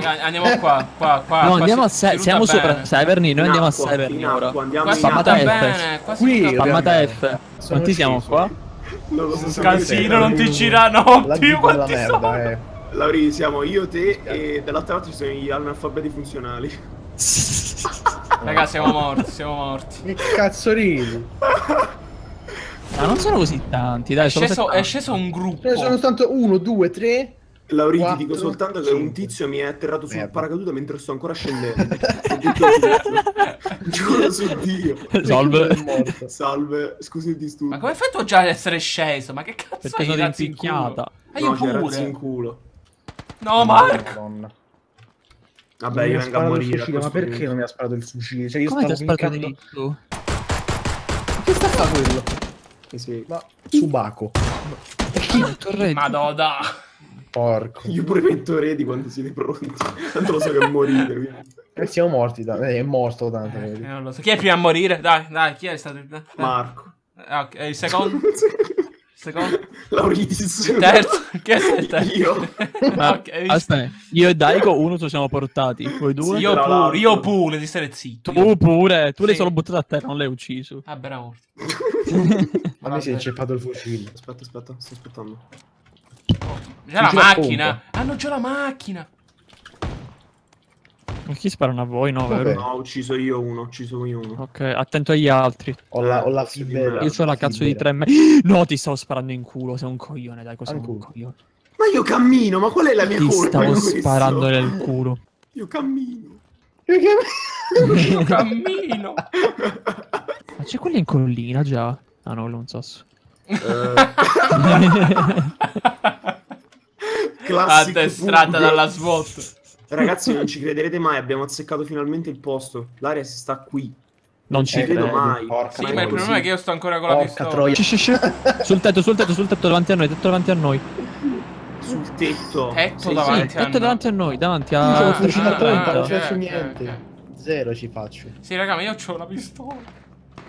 Raga, andiamo qua. No, andiamo a siamo sopra Cyberni, noi andiamo a Cyberni ora. Qua spammata F. Qui spammata F. Quanti siamo qua? Calzino, non ti gira, no, Dio, quanti sono? Lauri, siamo io, te e dall'altra parte ci sono gli analfabeti funzionali. Raga, siamo morti. Che cazzo ridi? Ma non sono così tanti, dai. È sceso un gruppo. Sono soltanto 1, 2, 3. Lauri, ti dico soltanto che un tizio mi è atterrato sul paracadute mentre sto ancora scendendo. Giuro su Dio. Salve. Salve, scusi il disturbo. Ma come fai tu già ad essere sceso? Ma che cazzo è? Perché sono picchiata. No, c'è razzi in culo. No, Marco. Vabbè, io vengo a morire. Ma perché non mi ha sparato il fucile? Cioè, io stavo spingando. Che sta quello? Sì. Ma Subako. Madonna. Porco. Io pure metto Redi quando siete pronti. Tanto lo so che morire. Siamo morti, dai. È morto tanto. Non lo so. Chi è prima a morire? Dai, chi è stato? Dai. Marco. Okay, il secondo? Secondo? Lauritis. Terzo? Che è il terzo? Io. Okay, aspetta, io e Daiko uno ci siamo portati. Voi due? Sì, io pure, di stare zitto. Tu pure, tu sì. Le sono buttate a terra, non le hai ucciso. Ah, bravo morto. Ma mi si è inceppato il fucile. Aspetta, sto aspettando. C'è la macchina! Hanno già la macchina! Ma chi sparano a voi? No, vero? No, ho ucciso io uno. Ok, attento agli altri. Ho la fibra. Io ho la cazzo di 3 metri. No, ti stavo sparando in culo, sei un coglione, dai, cosa un coglione. Ma io cammino, ma qual è la mia colpa? Ti stavo sparando nel culo. Io cammino. Ma c'è quello in collina già? Ah no, non so. Addestrata dalla SWAT. Ragazzi, non ci crederete mai, abbiamo azzeccato finalmente il posto. L'area si sta qui. Non ci credo mai. Sì, ma il problema è che io sto ancora con la pistola. Sul tetto davanti a noi. Sul tetto. Tetto davanti a noi, davanti a 330. Non ci faccio niente. Zero ci faccio. Sì, raga, ma io ho la pistola.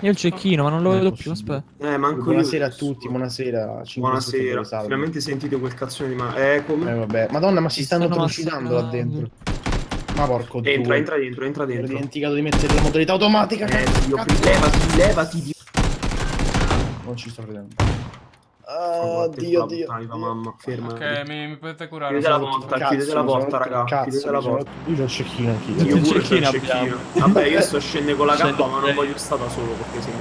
Io il cecchino, ma non lo vedo più, aspetta. Manco buonasera io. A tutti, buonasera. Buonasera, finalmente sentite quel cazzone di mano. Come? Vabbè. Madonna, ma si stanno trucidando là dentro. Ma porco Dio. Entra dentro. Ho dimenticato di mettere la modalità automatica. Levati, Dio. Non ci sto vedendo. Oh, Dio. Mamma, ferma. Ok, mi potete curare. Chiudete la porta, raga. Chiudete la porta. Io c'ho il cecchino anch'io. Io pure c'ho il cecchino. Vabbè, io sto scendendo con la gamba, ma non voglio stare da solo perché se mi...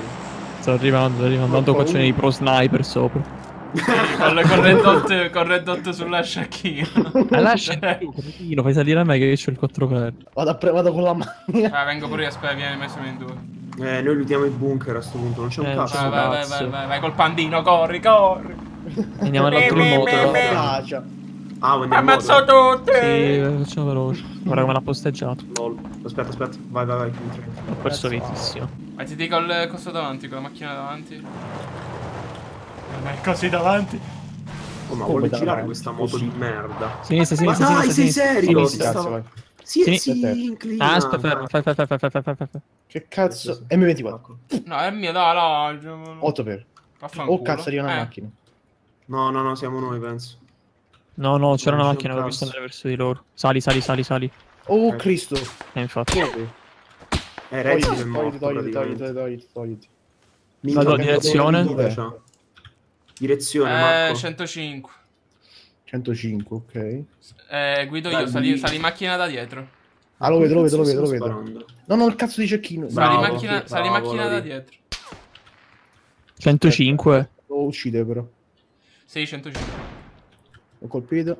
Sto arrivando. Tanto qua c'è i pro sniper sopra. Corre dot sulla Shakira. Lascia il cecchino, fai salire a me che c'ho il 4x. Vado con la mano. Vengo pure io, aspetta, vieni, mettimi in due. Noi lutiamo il bunker a sto punto, non c'è un cazzo. Vai col pandino, corri. Andiamo all'altro moto. Ammazzo tutti! Sì, facciamo veloce. Guarda come l'ha posteggiato. Aspetta, vai. Ho perso vitissimo. Ma ti dico il coso davanti, con la macchina davanti. Ma è così davanti? Oh, ma vuole girare questa moto di merda. Sinistra. Ma dai, sei serio? Si inclina. Aspetta, fai. Che cazzo? M24. No, è mio, no. 8x. Oh, cazzo, arriva una macchina. No, siamo noi, penso. No, c'era una macchina, l'ho vista andare verso di loro. Sali. Oh, Cristo. Infatti. ReiZIV è morto. Togliti. Direzione, Marco. 105. 105, ok. Guido io, sali in macchina da dietro. Ah, lo vedo. No, il cazzo di cecchino. Sali in macchina da dietro. 105. Lo uccide però. Sì, 105. Ho colpito.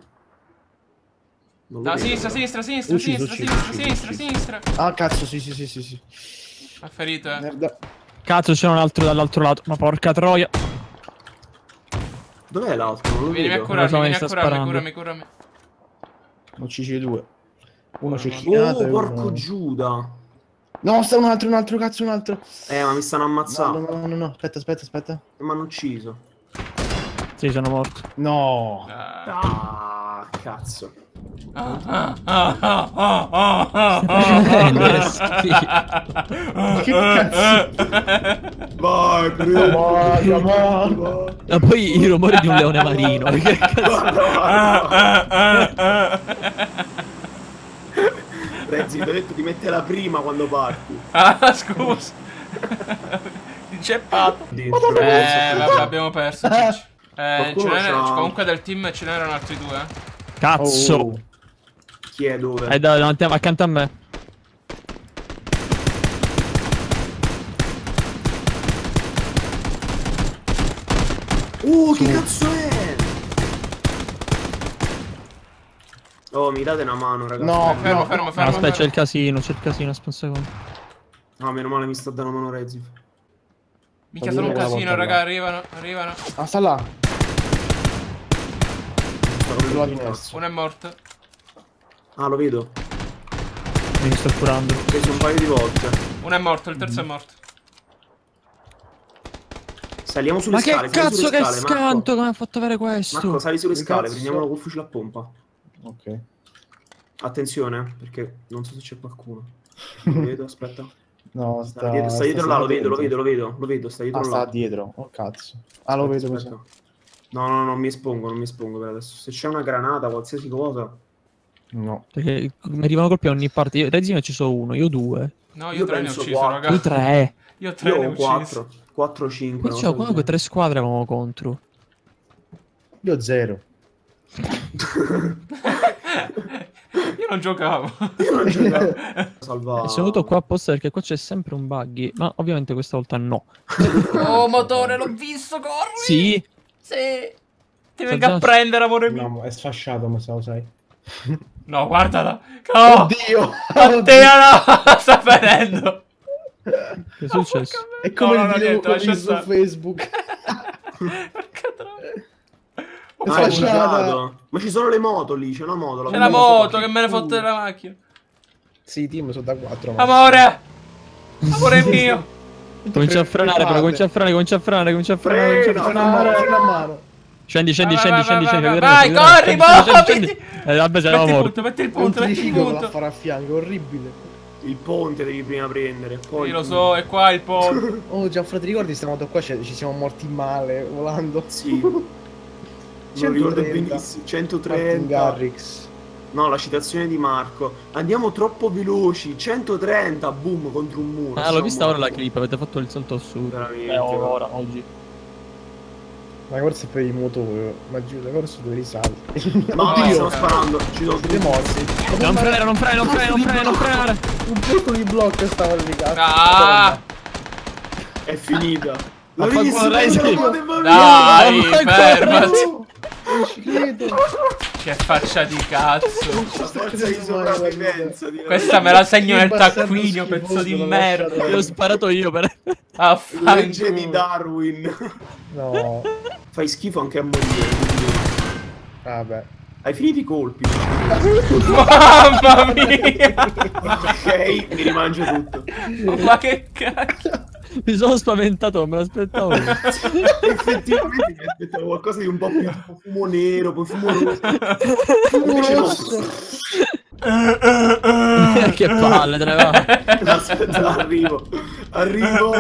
Sinistra. Ah, cazzo, sì. Ha ferito, Merda. Cazzo, c'è un altro dall'altro lato. Ma porca troia. Dov'è l'altro? Vieni a curarmi. Ho ucciso 2. Uno cecchinato. Oh, porco Giuda. No, sta un altro, cazzo, un altro. Ma mi stanno ammazzando. No, aspetta. Mi hanno ucciso. Sì, sono morto. No. Cazzo. Che cazzo? Vai, ma poi il rumore di un leone marino. Che cazzo? Rezi, ti ho detto di metterla prima quando parti. Ah, scusa. Inceppato. Vabbè, abbiamo perso. Comunque del team ce n'erano altri due. Cazzo. Oh. Chi è dove? È davanti, accanto a me. Che cazzo è? Oh, mi date una mano, ragazzi. No, fermo. Aspetta, c'è il casino, aspetta un secondo. No, meno male mi sta dando una mano ReiZIV. Mica sono un casino, raga, arrivano. Ah, sta là. Uno è morto. Ah, lo vedo. Mi sto curando. Ho preso un paio di volte. Uno è morto, il terzo è morto. Saliamo sulle scale. Ma che cazzo che scanto, come ha fatto avere questo? Marco, sali sulle scale, prendiamolo col fucile a pompa. Ok. Attenzione, perché non so se c'è qualcuno. Lo vedo, aspetta. No, sta dietro là, lo vedo, sta dietro là. Sta dietro, oh cazzo. Ah, lo vedo così. No, non mi espongo per adesso. Se c'è una granata, qualsiasi cosa. No. Perché mi arrivano colpi a ogni parte. Io Rezzino ci sono uno, io due. No, io tre ne ho ucciso, ragazzi. Io tre. Io tre ne ho quattro. 4-5. Ma c'ho comunque tre squadre avevamo contro. Io zero. Io non giocavo. Salvavo. Sono venuto qua apposta perché qua c'è sempre un buggy. Ma ovviamente questa volta no. Oh motore, l'ho visto, corri. Sì. Sì. Ti vengo a prendere, amore mio. No, è sfasciato, ma se lo sai. No, guardala. Oh, oddio. Mattia, no. Sta venendo. Che è successo? È come il video che ho visto su Facebook. Ma ci sono le moto lì, c'è una moto. C'è la moto che me ne fotte della macchina. Sì, team, sono da 4. Amore! Amore mio! Comincia a frenare, però, comincia a frenare. Scendi. Vai, corri, metti il punto. La farà a fianco, orribile. Il ponte devi prima prendere. Poi io lo so, è qua il ponte. Oh Gianfra, ti ricordi stiamo qua, ci siamo morti male volando? Sì. Non ricordo benissimo. 130. Garrix. No, la citazione di Marco. Andiamo troppo veloci. 130, boom, contro un muro. Ah, l'ho vista ora la clip, avete fatto il salto assurdo. Veramente. Ora, oggi. La corsa è per i motori, ma giù la corsa dove risalti. No, oddio, stiamo sparando, ci sono tutti morsi. Non frenare. Un pezzo di blocco stava lì, cazzo. Ah! È finita. Ma qualcuno ReiZIV. Dai, fermati. Non ci credo. Che faccia di cazzo. Questa me la segno nel taccuino, pezzo di merda. L'ho sparato io per... Legge di Darwin. No. Fai schifo anche a morire. Vabbè. Hai finito i colpi. Mamma mia. Ok, mi rimangio tutto. Ma che cazzo. Mi sono spaventato, non me l'aspettavo. Effettivamente mi aspettavo qualcosa di un po' più fumo nero, poi fumo rosso. Che palle, te ne va. Aspetta, arrivo.